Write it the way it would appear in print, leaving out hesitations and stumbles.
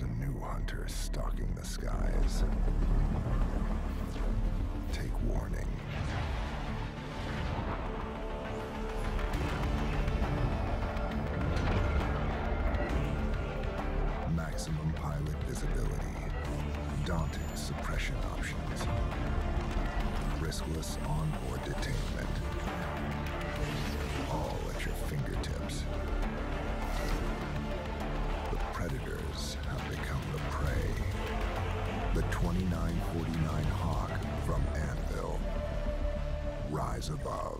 there's a new hunter stalking the skies. Take warning. Maximum pilot visibility. Daunting suppression options. Riskless onboard detainment. All at your fingertips. The predators have become the prey. The 2949 Hawk from Anvil. Rise above.